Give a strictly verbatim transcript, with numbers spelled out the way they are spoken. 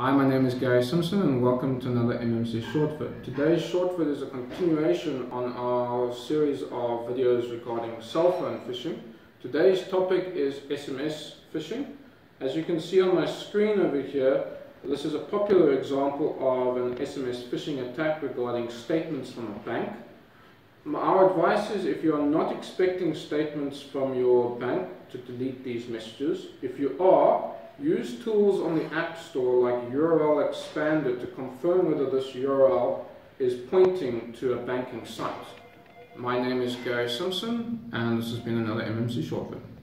Hi, my name is Gary Simpson and welcome to another M M C Short Vid. Today's Short Vid is a continuation on our series of videos regarding cell phone phishing. Today's topic is S M S phishing. As you can see on my screen over here, this is a popular example of an S M S phishing attack regarding statements from a bank. Our advice is, if you are not expecting statements from your bank, to delete these messages. If you are, use tools on the App Store like U R L Expander to confirm whether this U R L is pointing to a banking site. My name is Gary Simpson, and this has been another M M C Short Vid.